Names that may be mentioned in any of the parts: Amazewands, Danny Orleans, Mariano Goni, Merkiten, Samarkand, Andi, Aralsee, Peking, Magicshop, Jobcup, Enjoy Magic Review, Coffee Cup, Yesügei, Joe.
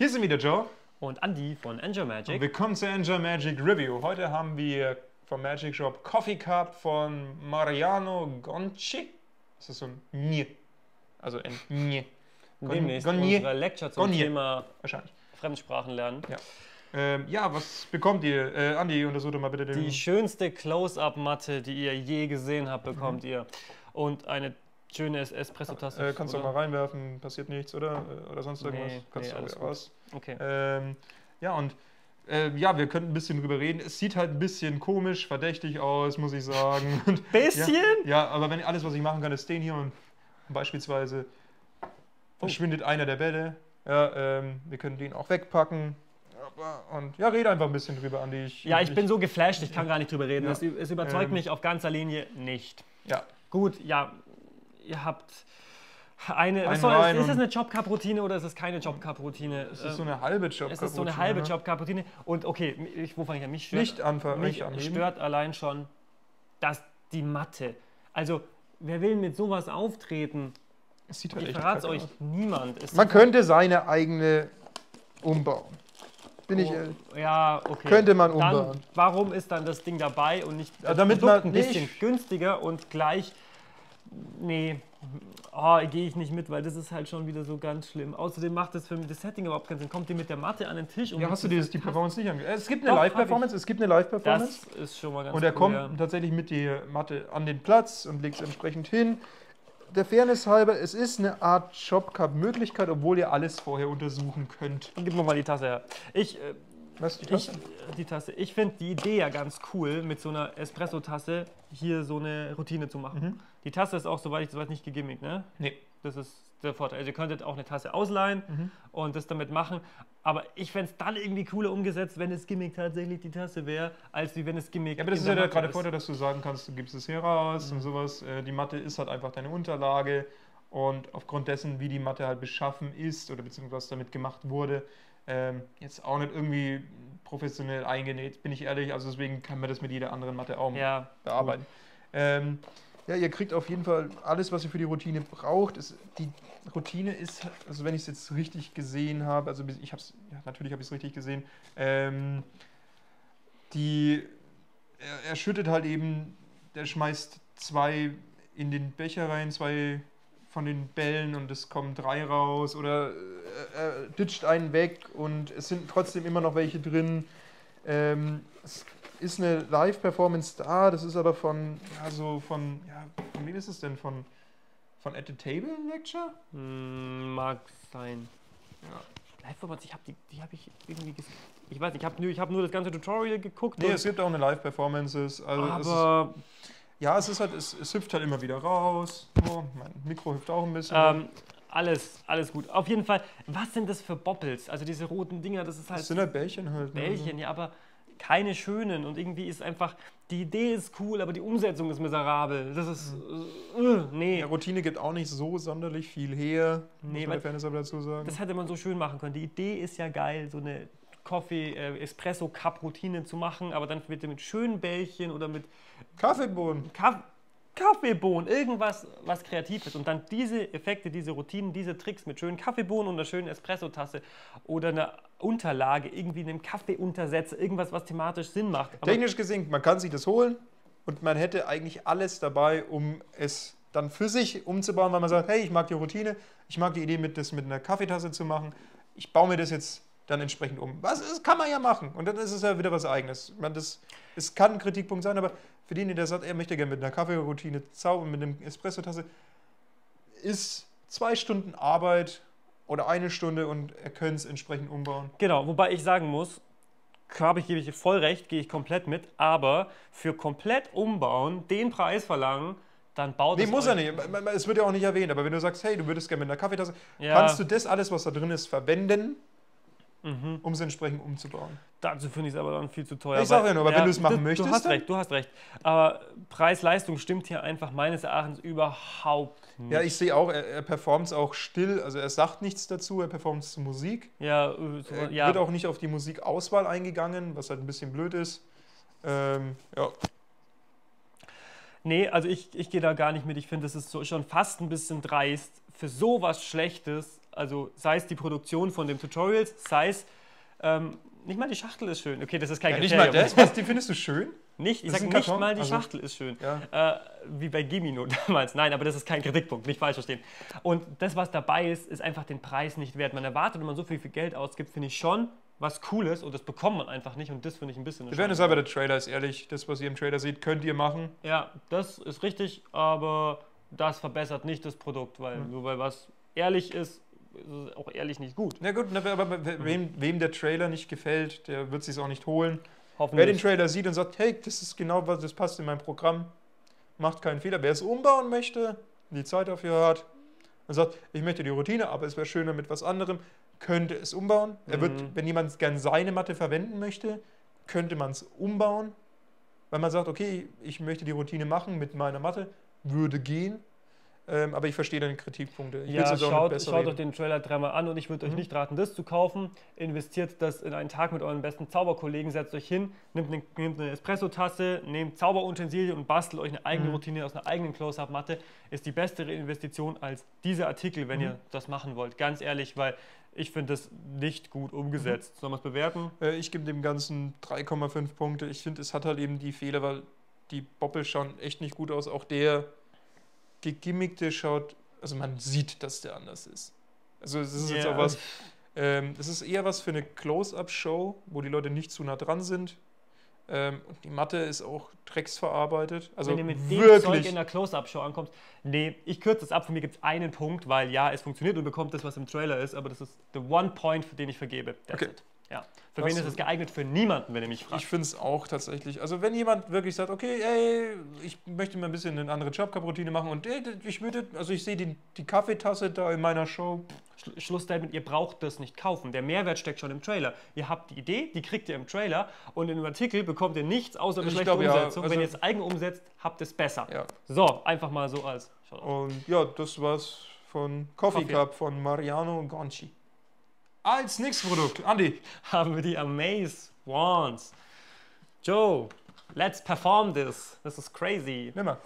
Hier sind wieder Joe und Andy von Enjoy Magic. Und willkommen zur Enjoy Magic Review. Heute haben wir vom Magicshop Coffee Cup von Mariano Goni. Das ist so ein Ni. Also ein Ni. Demnächst unsere Lecture zum Thema Fremdsprachen lernen. Ja. Ja, was bekommt ihr? Andi, untersucht mal bitte den... Die schönste Close-Up-Matte, die ihr je gesehen habt, bekommt ihr. Und eine schöne Espresso-Tasse. Kannst du auch mal reinwerfen, passiert nichts, oder? Oder sonst irgendwas? Nee, kannst du auch raus. Okay. Ja, und ja, wir könnten ein bisschen drüber reden. Es sieht halt ein bisschen komisch, verdächtig aus, muss ich sagen. Und, bisschen? Ja, aber wenn alles, was ich machen kann, ist den hier und beispielsweise verschwindet einer der Bälle. Ja, wir können den auch wegpacken. Und ja, rede einfach ein bisschen drüber, Andi. Ich bin so geflasht, ich kann gar nicht drüber reden. Ja. Es überzeugt mich auf ganzer Linie nicht. Ja. Gut, ja, ihr habt eine... ist es eine Jobcup-Routine oder ist es keine Jobcup-Routine? Es ist so eine halbe Jobcup-Routine. Es ist so eine halbe Jobcup-Routine. Und okay, wo fange ich an? Mich stört, mich stört allein schon, dass die Matte... Also, wer will mit sowas auftreten? Es sieht halt ich verrate es euch, niemand. Man könnte seine eigene umbauen. Bin ich ehrlich. Ja, okay. Könnte man umbauen. Dann, warum ist dann das Ding dabei und nicht damit man ein bisschen günstiger und gleich... Nee, gehe ich nicht mit, weil das ist halt schon wieder so ganz schlimm. Außerdem macht das für mich das Setting überhaupt keinen Sinn. Kommt ihr mit der Matte an den Tisch? Und ja, hast du dir die Performance nicht angeschaut? Es gibt eine Live-Performance, Das ist schon mal ganz und er kommt tatsächlich mit der Matte an den Platz und legt es entsprechend hin. Der Fairness halber, es ist eine Art Jobcup-Möglichkeit, obwohl ihr alles vorher untersuchen könnt. Gib mir mal die Tasse her. Was, die Tasse? Ich finde die Idee ja ganz cool, mit so einer Espresso-Tasse hier so eine Routine zu machen. Mhm. Die Tasse ist auch, soweit ich weiß, nicht gegimmikt, ne? Nee. Das ist der Vorteil. Also ihr könntet auch eine Tasse ausleihen und das damit machen. Aber ich fände es dann irgendwie cooler umgesetzt, wenn es Gimmick tatsächlich die Tasse wäre, als wie wenn es Gimmick... Ja, aber das ist ja gerade der Vorteil, dass du sagen kannst, du gibst es hier raus und sowas. Die Matte ist halt einfach deine Unterlage und aufgrund dessen, wie die Matte halt beschaffen ist oder beziehungsweise damit gemacht wurde, jetzt auch nicht irgendwie professionell eingenäht, bin ich ehrlich. Also deswegen kann man das mit jeder anderen Matte auch bearbeiten. Ja, ihr kriegt auf jeden Fall alles, was ihr für die Routine braucht. Die Routine ist, also wenn ich es jetzt richtig gesehen habe, also ich habe es, natürlich habe ich es richtig gesehen, er schüttet halt eben, der schmeißt zwei in den Becher rein, zwei von den Bällen und es kommen drei raus oder er ditcht einen weg und es sind trotzdem immer noch welche drin. Es ist eine Live-Performance da, das ist aber von wem ist es denn? Von At the Table Lecture? Mag sein. Ja. Live-Performance, die habe ich irgendwie gesehen. Ich weiß nicht, ich habe nur das ganze Tutorial geguckt. Nee, es gibt auch eine Live-Performances. Also aber... Es hüpft halt immer wieder raus. Oh, mein Mikro hüpft auch ein bisschen. Alles gut. Auf jeden Fall, was sind das für Boppels? Also diese roten Dinger, das ist halt... Das sind halt Bällchen halt. Bällchen, ne? Ja, aber keine schönen. Und irgendwie ist einfach... Die Idee ist cool, aber die Umsetzung ist miserabel. Das ist... nee. Ja, Routine gibt auch nicht so sonderlich viel her. Nee, muss man aber dazu sagen. Das hätte man so schön machen können. Die Idee ist ja geil, so eine Espresso-Cup-Routine zu machen, aber dann bitte mit schönen Bällchen oder mit Kaffeebohnen. Kaffeebohnen, irgendwas, was kreativ ist. Und dann diese Effekte, diese Routinen, diese Tricks mit schönen Kaffeebohnen und einer schönen Espresso-Tasse oder einer Unterlage, irgendwie einem Kaffeeuntersetzer, irgendwas, was thematisch Sinn macht. Aber technisch gesehen, man kann sich das holen und man hätte eigentlich alles dabei, um es dann für sich umzubauen, weil man sagt, hey, ich mag die Routine, ich mag die Idee, das mit einer Kaffeetasse zu machen, ich baue mir das jetzt dann entsprechend um. Das kann man ja machen. Und dann ist es ja wieder was Eigenes. Es kann ein Kritikpunkt sein, aber für den, der sagt, er möchte gerne mit einer Kaffeeroutine zaubern, mit einer Espresso-Tasse, ist 2 Stunden Arbeit oder 1 Stunde und er könnte es entsprechend umbauen. Genau, wobei ich sagen muss, gebe ich voll recht, gehe ich komplett mit, aber für komplett umbauen, den Preis verlangen, dann baut es... Nee, muss er nicht. Es wird ja auch nicht erwähnt, aber wenn du sagst, hey, du würdest gerne mit einer Kaffeetasse, kannst du das alles, was da drin ist, verwenden, um es entsprechend umzubauen. Dazu finde ich es aber dann viel zu teuer. Ich sage ja nur, aber wenn du es machen möchtest... Du hast recht. Aber Preis-Leistung stimmt hier einfach meines Erachtens überhaupt nicht. Ja, ich sehe auch, er performt es auch still, also er sagt nichts dazu, er performt es zu Musik. Ja, wird auch nicht auf die Musikauswahl eingegangen, was halt ein bisschen blöd ist. Nee, also ich gehe da gar nicht mit. Ich finde, das ist schon fast ein bisschen dreist, für sowas Schlechtes Also sei es die Produktion von dem Tutorial, sei es, nicht mal die Schachtel ist schön. Okay, das ist kein Kriterium. Nicht mal das? Was, die findest du schön? Nicht, ich sage nicht mal, die Schachtel ist schön. Ja. Wie bei Gimino damals. Nein, aber das ist kein Kritikpunkt, nicht falsch verstehen. Und das, was dabei ist, ist einfach den Preis nicht wert. Man erwartet, wenn man so viel Geld ausgibt, finde ich schon was Cooles und das bekommt man einfach nicht und das finde ich ein bisschen... Wenn es aber der Trailer ist, ehrlich, das, was ihr im Trailer seht, könnt ihr machen. Ja, das ist richtig, aber das verbessert nicht das Produkt, weil nur weil was ehrlich ist, ist es auch ehrlich nicht gut. Na gut, aber wem der Trailer nicht gefällt, der wird es sich auch nicht holen. Wer den Trailer sieht und sagt, hey, das ist genau was, das passt in mein Programm, macht keinen Fehler. Wer es umbauen möchte, die Zeit dafür hat und sagt, ich möchte die Routine, aber es wäre schöner mit was anderem, könnte es umbauen. Er wird, wenn jemand gern seine Matte verwenden möchte, könnte man es umbauen, weil man sagt, okay, ich möchte die Routine machen mit meiner Matte, würde gehen. Aber ich verstehe deine Kritikpunkte. Ich schaut euch den Trailer dreimal an und ich würde euch nicht raten, das zu kaufen. Investiert das in einen Tag mit euren besten Zauberkollegen, setzt euch hin, nehmt eine Espresso-Tasse, nehmt Zauberutensilien und bastelt euch eine eigene Routine aus einer eigenen Close-Up-Matte. Ist die bessere Investition als dieser Artikel, wenn ihr das machen wollt. Ganz ehrlich, weil ich finde das nicht gut umgesetzt. Sollen wir es bewerten? Ich gebe dem Ganzen 3,5 Punkte. Ich finde, es hat halt eben die Fehler, weil die Boppel schauen echt nicht gut aus. Auch der gegimmickte schaut, also man sieht, dass der anders ist. Also es ist jetzt auch was, es ist eher was für eine Close-Up-Show, wo die Leute nicht zu nah dran sind. Und die Matte ist auch drecksverarbeitet. Also wenn du mit dem Zeug in der Close-Up-Show ankommst, nee, ich kürze das ab, für mich gibt es einen Punkt, weil ja, es funktioniert und bekommt das, was im Trailer ist, aber das ist der one point, den ich vergebe. That's it. Ja. Für wen ist es geeignet? Für niemanden, wenn ihr mich fragt. Ich finde es auch tatsächlich. Also wenn jemand wirklich sagt, okay, ey, ich möchte mal ein bisschen eine andere Jobcup-Routine machen und ich würde, also ich sehe die Kaffeetasse da in meiner Show. Schlussstatement, ihr braucht das nicht kaufen. Der Mehrwert steckt schon im Trailer. Ihr habt die Idee, die kriegt ihr im Trailer und in dem Artikel bekommt ihr nichts außer eine schlechte Umsetzung. Also wenn ihr es eigen umsetzt, habt ihr es besser. Ja. So, einfach mal so als. Und ja, das war's von Coffee Cup von Mariano Goni. Als nächstes Produkt, Andi, haben wir die Amazewands. Joe, let's perform this. This is crazy. Nimm mal.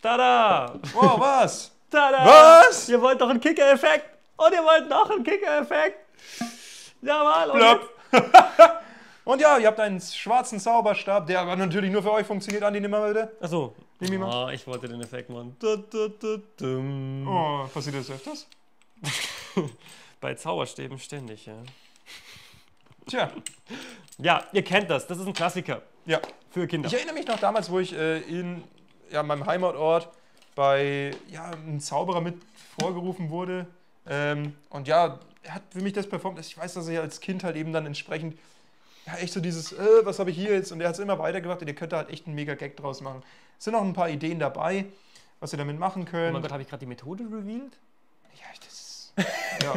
Tada! Wow, was? Tada! Was? Ihr wollt noch einen Kicker-Effekt. Und ihr wollt noch einen Kicker-Effekt. Jawohl. Blop. Und ja, ihr habt einen schwarzen Zauberstab, der aber natürlich nur für euch funktioniert. Andi, nimm mal bitte. Achso. Nimm ihn mal. Oh, ich wollte den Effekt machen. Oh, passiert das öfters? Bei Zauberstäben ständig, ja. Tja. Ja, ihr kennt das. Das ist ein Klassiker für Kinder. Ich erinnere mich noch damals, wo ich in meinem Heimatort bei einem Zauberer mit vorgerufen wurde. Und ja, er hat für mich das performt. Ich weiß, dass ich als Kind halt eben dann entsprechend echt so dieses, was habe ich hier jetzt? Und er hat es immer weitergemacht und ihr könnt da halt echt einen Mega-Gag draus machen. Es sind noch ein paar Ideen dabei, was ihr damit machen könnt. Oh mein Gott, habe ich gerade die Methode revealed? Ja, das ist... ja,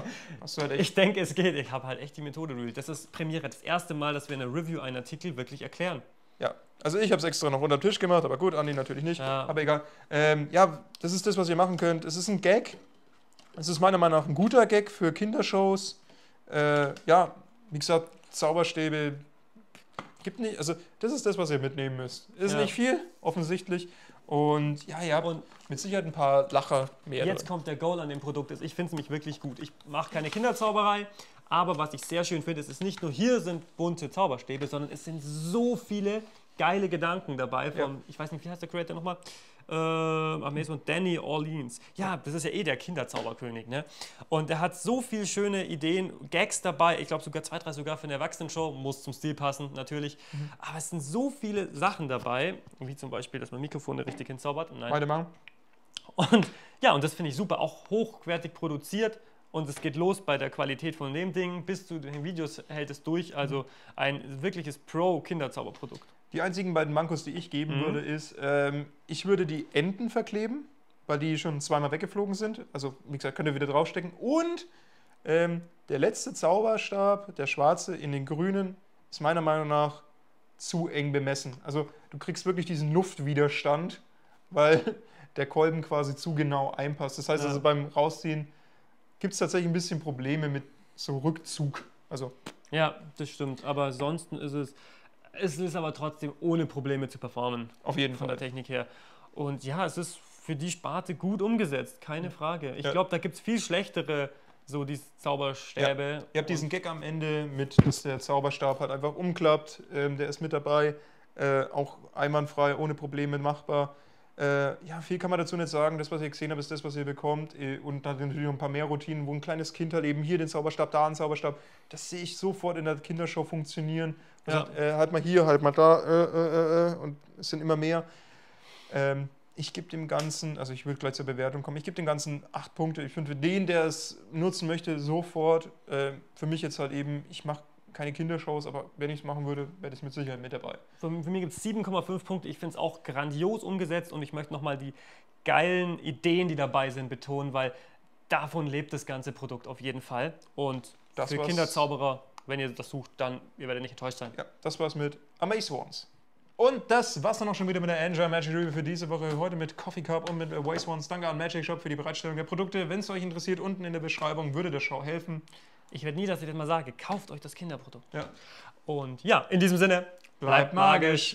halt echt. Ich denke, es geht. Ich habe halt echt die Methode revealed. Das ist Premiere, das erste Mal, dass wir in der Review einen Artikel wirklich erklären. Ja, also ich habe es extra noch unter den Tisch gemacht, aber gut, Andi natürlich nicht. Ja. Aber egal. Ja, das ist das, was ihr machen könnt. Es ist ein Gag. Es ist meiner Meinung nach ein guter Gag für Kindershows. Ja, wie gesagt, Zauberstäbe gibt nicht. Also das ist das, was ihr mitnehmen müsst. Ist nicht viel, offensichtlich. Und ja, ihr habt mit Sicherheit ein paar Lacher mehr. Jetzt kommt der Goal an dem Produkt. Ich finde es nämlich wirklich gut. Ich mache keine Kinderzauberei, aber was ich sehr schön finde, ist nicht nur hier sind bunte Zauberstäbe, sondern es sind so viele geile Gedanken dabei. Vom, ich weiß nicht, wie heißt der Creator nochmal? Von Danny Orleans. Ja, das ist ja eh der Kinderzauberkönig, ne? Und er hat so viele schöne Ideen, Gags dabei. Ich glaube sogar 2, 3 sogar für eine Erwachsenenshow. Muss zum Stil passen, natürlich. Aber es sind so viele Sachen dabei, wie zum Beispiel, dass man Mikrofone richtig hinzaubert. Nein. Weitermachen. Und ja, und das finde ich super. Auch hochwertig produziert. Und es geht los bei der Qualität von dem Ding. Bis zu den Videos hält es durch. Also ein wirkliches Pro-Kinderzauberprodukt. Die einzigen beiden Mankos, die ich geben würde, ist, ich würde die Enden verkleben, weil die schon zweimal weggeflogen sind. Also, wie gesagt, könnt ihr wieder draufstecken. Und der letzte Zauberstab, der schwarze in den grünen, ist meiner Meinung nach zu eng bemessen. Also, du kriegst wirklich diesen Luftwiderstand, weil der Kolben quasi zu genau einpasst. Das heißt also, beim Rausziehen gibt es tatsächlich ein bisschen Probleme mit so Rückzug. Also, ja, das stimmt. Aber ansonsten ist es... Es ist aber trotzdem ohne Probleme zu performen. Auf jeden Fall. Von der Technik her. Und ja, es ist für die Sparte gut umgesetzt, keine Frage. Ich glaube, da gibt es viel schlechtere, so die Zauberstäbe. Ja. Ihr habt diesen Gag am Ende mit, dass der Zauberstab halt einfach umklappt, der ist mit dabei, auch einwandfrei, ohne Probleme machbar. Ja, viel kann man dazu nicht sagen. Das, was ihr gesehen habt, ist das, was ihr bekommt. Und dann natürlich noch ein paar mehr Routinen, wo ein kleines Kind halt eben hier den Zauberstab, da einen Zauberstab. Das sehe ich sofort in der Kindershow funktionieren. Ja. Sagt, halt mal hier, halt mal da und es sind immer mehr. Ich gebe dem Ganzen, also ich würde gleich zur Bewertung kommen, ich gebe dem Ganzen 8 Punkte. Ich finde, für den, der es nutzen möchte, sofort. Für mich jetzt halt eben, ich mache keine Kindershows, aber wenn ich es machen würde, wäre das mit Sicherheit mit dabei. Für mich gibt es 7,5 Punkte. Ich finde es auch grandios umgesetzt und ich möchte nochmal die geilen Ideen, die dabei sind, betonen, weil davon lebt das ganze Produkt auf jeden Fall. Und das für Kinderzauberer, wenn ihr das sucht, dann ihr werdet nicht enttäuscht sein. Ja, das war's mit Amazewands. Und das war's dann auch schon wieder mit der Enjoy Magic Review für diese Woche. Heute mit Coffee Cup und mit Amazewands. Danke an Magicshop für die Bereitstellung der Produkte. Wenn es euch interessiert, unten in der Beschreibung würde der Show helfen. Ich werde nie, dass ich das mal sage. Kauft euch das Kinderprodukt. Ja. Und ja, in diesem Sinne, bleibt magisch.